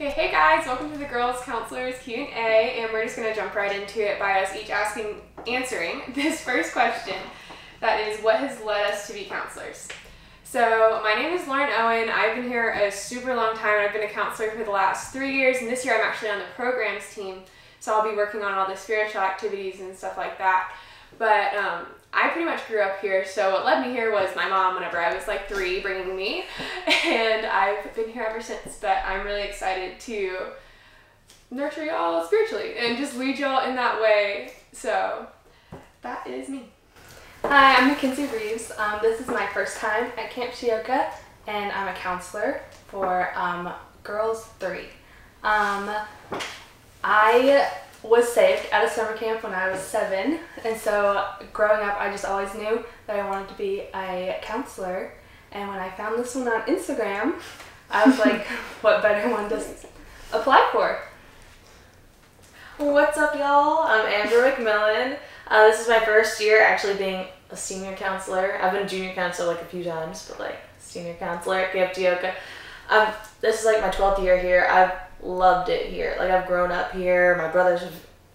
Okay, hey guys, welcome to the Girls Counselors Q&A, and we're just going to jump right into it by us each answering this first question, that is, what has led us to be counselors? So my name is Lauren Owen. I've been here a super long time. I've been a counselor for the last 3 years, and this year I'm actually on the programs team, so I'll be working on all the spiritual activities and stuff like that. But I pretty much grew up here, so what led me here was my mom whenever I was like 3 bringing me, and I've been here ever since. But I'm really excited to nurture y'all spiritually and just lead y'all in that way. So that is me. Hi, I'm Mackenzie Reeves. This is my first time at Camp Chioka, and I'm a counselor for Girls 3. I was saved at a summer camp when I was 7, and so growing up I just always knew that I wanted to be a counselor, and when I found this one on Instagram I was like, what better one to apply for? What's up, y'all? I'm Andrew McMillan. This is my first year actually being a senior counselor. I've been a junior counselor like a few times, but like senior counselor at Camp Chioka. This is like my 12th year here. I've loved it here. Like, I've grown up here. My brothers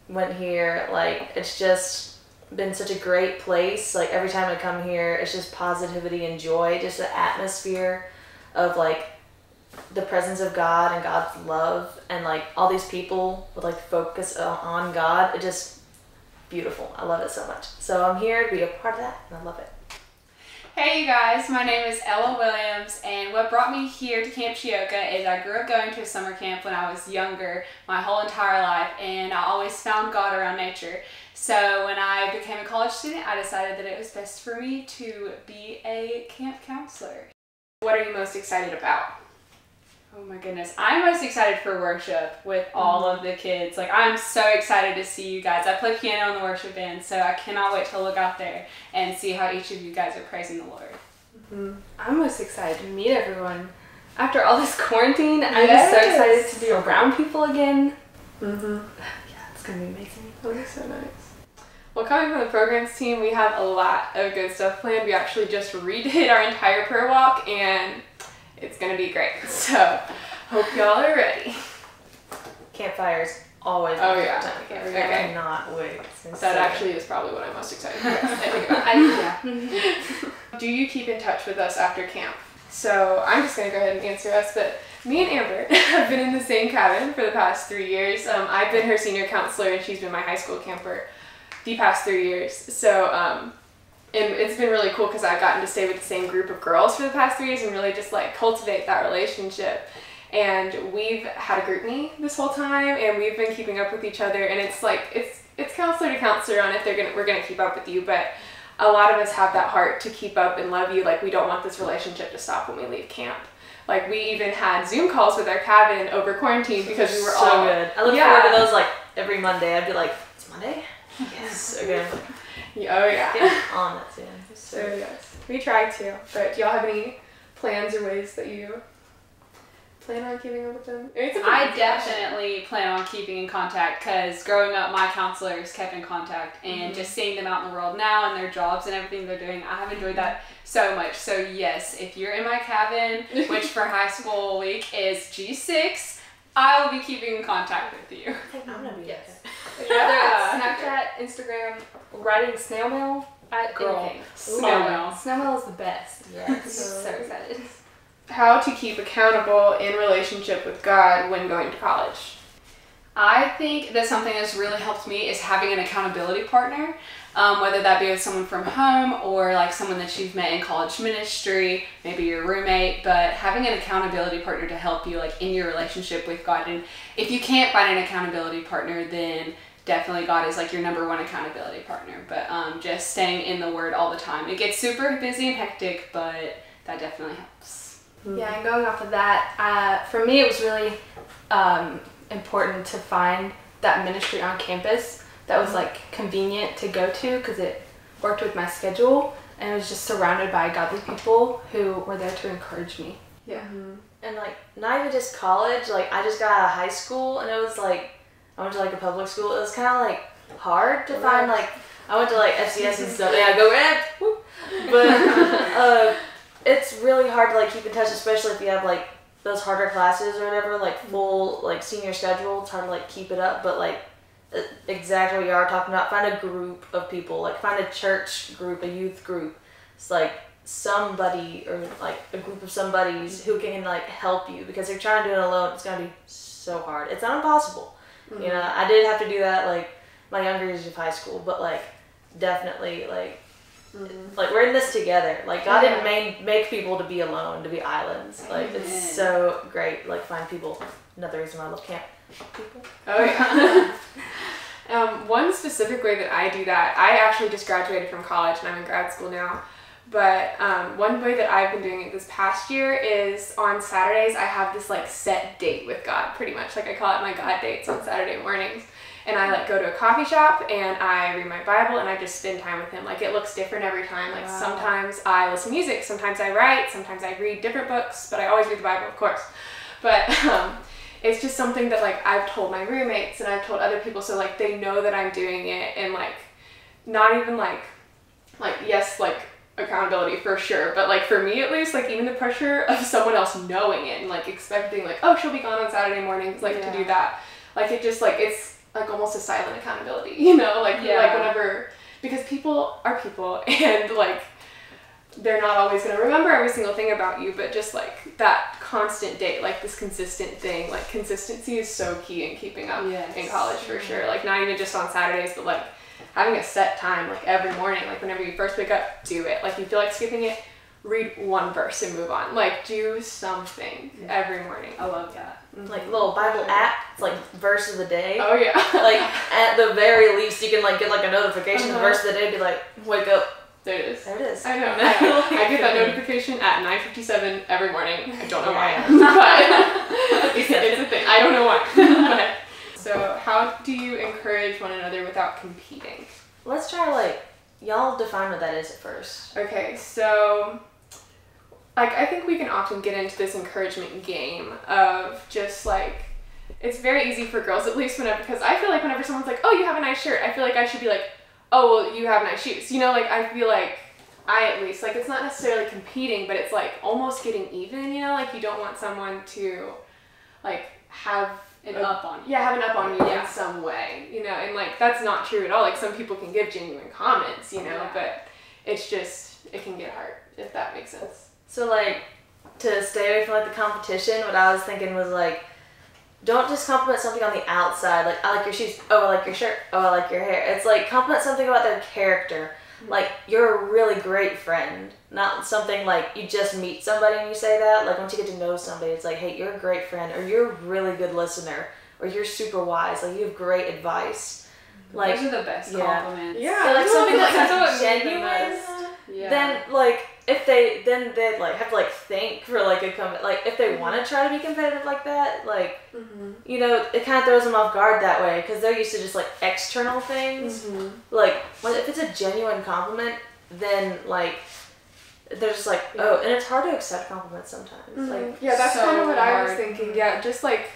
went here. Like, it's just been such a great place. Like, every time I come here, it's just positivity and joy. Just the atmosphere of like the presence of God and God's love, and like all these people with like focus on God. It just beautiful. I love it so much. So I'm here to be a part of that, and I love it. Hey you guys, my name is Ella Williams, and what brought me here to Camp Chioka is I grew up going to a summer camp when I was younger my whole entire life, and I always found God around nature. So when I became a college student, I decided that it was best for me to be a camp counselor. What are you most excited about? Oh my goodness, I'm most excited for worship with all of the kids. Like, I'm so excited to see you guys. I play piano in the worship band, so I cannot wait to look out there and see how each of you guys are praising the Lord. I'm most excited to meet everyone. After all this quarantine, I'm just so excited to be around people again. Yeah, it's going to be amazing. It'll be so nice. Well, coming from the programs team, we have a lot of good stuff planned. We actually just redid our entire prayer walk, and it's gonna be great. So, hope y'all are ready. Campfires always. Oh yeah. Okay. I cannot wait. That actually is probably what I'm most excited for. Do you keep in touch with us after camp? So I'm just gonna go ahead and answer us. But me and Amber have been in the same cabin for the past 3 years. I've been her senior counselor, and she's been my high school camper the past 3 years. So. And it's been really cool because I've gotten to stay with the same group of girls for the past 3 years and really just like cultivate that relationship. And we've had a group meet this whole time, and we've been keeping up with each other, and it's like it's counselor to counselor on if we're gonna keep up with you, but a lot of us have that heart to keep up and love you. Like, we don't want this relationship to stop when we leave camp. Like, we even had Zoom calls with our cabin over quarantine because we were so all good. I look forward to those like every Monday. I'd be like, it's Monday? Yes. Okay. Oh yeah. So yes, we try to. But do y'all have any plans or ways that you plan on keeping up with them? I definitely plan on keeping in contact, because growing up my counselors kept in contact, and just seeing them out in the world now and their jobs and everything they're doing, I have enjoyed that so much. So yes, if you're in my cabin, which for high school week is G6, I will be keeping in contact with you. I'm gonna be Snapchat, Instagram, writing snail mail. Snail mail is the best. Yeah, so excited. How to keep accountable in relationship with God when going to college. I think that something that's really helped me is having an accountability partner, whether that be with someone from home or like someone that you've met in college ministry, maybe your roommate, but having an accountability partner to help you like in your relationship with God. And if you can't find an accountability partner, then definitely God is like your #1 accountability partner, but just staying in the Word all the time. It gets super busy and hectic, but that definitely helps. Yeah, and going off of that, for me it was really important to find that ministry on campus that was like convenient to go to, because it worked with my schedule, and I was just surrounded by godly people who were there to encourage me. And like, not even just college, like I just got out of high school, and it was like I went to like a public school. It was kind of like hard to find, like I went to like FCS and stuff. But it's really hard to like keep in touch, especially if you have like those harder classes or whatever, like full like senior schedule, it's hard to like keep it up, but like exactly what you are talking about, find a group of people, like find a church group, a youth group, it's like somebody or like a group of somebodies who can like help you, because if you're trying to do it alone, it's gonna be so hard. It's not impossible. Mm-hmm. You know, I did have to do that like my younger years of high school, but like definitely like mm-hmm. like we're in this together, like God yeah. didn't make people to be alone, to be islands, like mm-hmm. it's so great, like find people. Another reason why I love camp, people. Oh yeah. One specific way that I do that, I actually just graduated from college and I'm in grad school now, but one way that I've been doing it this past year is on Saturdays I have this like set date with God, pretty much, like I call it my God dates on Saturday mornings. And I like go to a coffee shop and I read my Bible and I just spend time with him. Like it looks different every time. Like wow. sometimes I listen to music, sometimes I write, sometimes I read different books, but I always read the Bible, of course. But it's just something that like I've told my roommates and I've told other people, so like they know that I'm doing it, and like not even like yes, like accountability for sure, but like for me at least, like even the pressure of someone else knowing it and like expecting like, oh, she'll be gone on Saturday mornings, like yeah. to do that. Like it just like it's like almost a silent accountability, you know, like yeah. like whenever, because people are people and like they're not always going to remember every single thing about you, but just like that constant date, like this consistent thing, like consistency is so key in keeping up yes. in college for mm-hmm. sure, like not even just on Saturdays, but like having a set time, like every morning, like whenever you first wake up, do it, like you feel like skipping it, read one verse and move on, like do something yeah. every morning. I love that. Mm-hmm. Like little Bible app, it's like verse of the day. Oh yeah. Like at the very least you can like get like a notification uh-huh. verse of the day, be like wake up, there it is, there it is. I know. I get that notification at 9:57 every morning. I don't know yeah. why, but it's a thing. I don't know why. But, so how do you encourage one another without competing? Let's try like y'all define what that is at first. Okay, so like, I think we can often get into this encouragement game of just, like, it's very easy for girls, at least, whenever, because I feel like whenever someone's like, oh, you have a nice shirt, I feel like I should be like, oh, well, you have nice shoes. You know, like, I feel like I, at least, like, it's not necessarily competing, but it's, like, almost getting even, you know? Like, you don't want someone to, like, have an up on you. Yeah, have an up on you yeah. in some way, you know? And, like, that's not true at all. Like, some people can give genuine comments, you know? Yeah. But it's just, it can get hard, if that makes sense. So, like, to stay away from, like, the competition, what I was thinking was, like, don't just compliment something on the outside. Like, I like your shoes. Oh, I like your shirt. Oh, I like your hair. It's, like, compliment something about their character. Like, you're a really great friend. Not something, like, you just meet somebody and you say that. Like, once you get to know somebody, it's like, hey, you're a great friend. Or you're a really good listener. Or you're super wise. Like, you have great advice. Like, those are the best compliments. Yeah. So, like, something that's genuine. Yeah. Then, like, if they'd like have to like think for like a comment, like if they mm-hmm. want to try to be competitive like that, like mm-hmm. you know, it kind of throws them off guard that way, because they're used to just like external things. Mm-hmm. Like if it's a genuine compliment, then like they're just like yeah. oh, and it's hard to accept compliments sometimes. Mm-hmm. Like yeah, that's so kind of what hard. I was thinking. Yeah, just like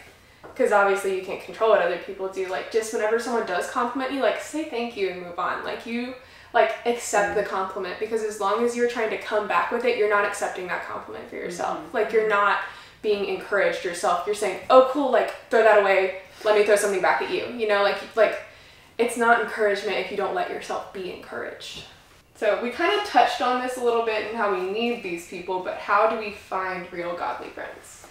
because obviously you can't control what other people do. Like just whenever someone does compliment you, like say thank you and move on. Like you. Like, accept mm-hmm. the compliment, because as long as you're trying to come back with it, you're not accepting that compliment for yourself. Mm-hmm. Like, you're not being encouraged yourself. You're saying, oh, cool, like, throw that away. Let me throw something back at you. You know, like it's not encouragement if you don't let yourself be encouraged. So we kind of touched on this a little bit and how we need these people, but how do we find real godly friends?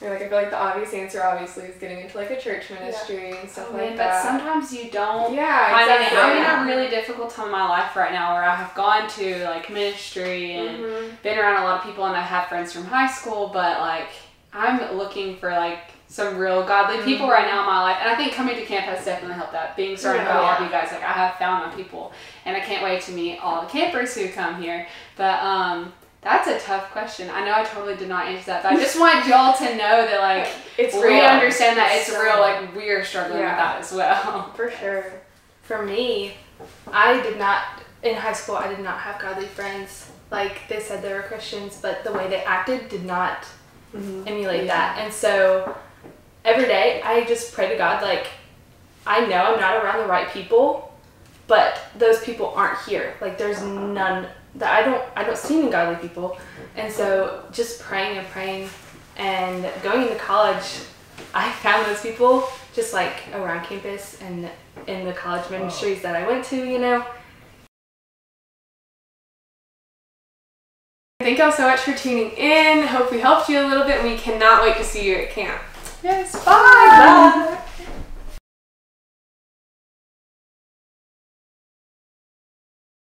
Like, I feel like the obvious answer, obviously, is getting into, like, a church ministry yeah. and stuff oh, like man, that. But sometimes you don't. Yeah, exactly. I mean, I'm in a really difficult time in my life right now where I have gone to, like, ministry and mm-hmm. been around a lot of people, and I have friends from high school, but, like, I'm looking for, like, some real godly mm-hmm. people right now in my life. And I think coming to camp has definitely helped that. Being surrounded by all of you guys, like, I have found my people. And I can't wait to meet all the campers who come here. But, that's a tough question. I know I totally did not answer that, but I just want y'all to know that, like, it's we real. Understand that it's real. Like, we are struggling yeah. with that as well. For sure. For me, I did not, in high school, I did not have godly friends. Like, they said they were Christians, but the way they acted did not mm-hmm. emulate yeah. that. And so, every day, I just pray to God, like, I know I'm not around the right people, but those people aren't here. Like, there's none that I don't see any godly people, and so just praying and praying And going into college, I found those people just like around campus and in the college ministries that I went to, you know. Thank y'all so much for tuning in. Hope we helped you a little bit. We cannot wait to see you at camp. Yes, bye!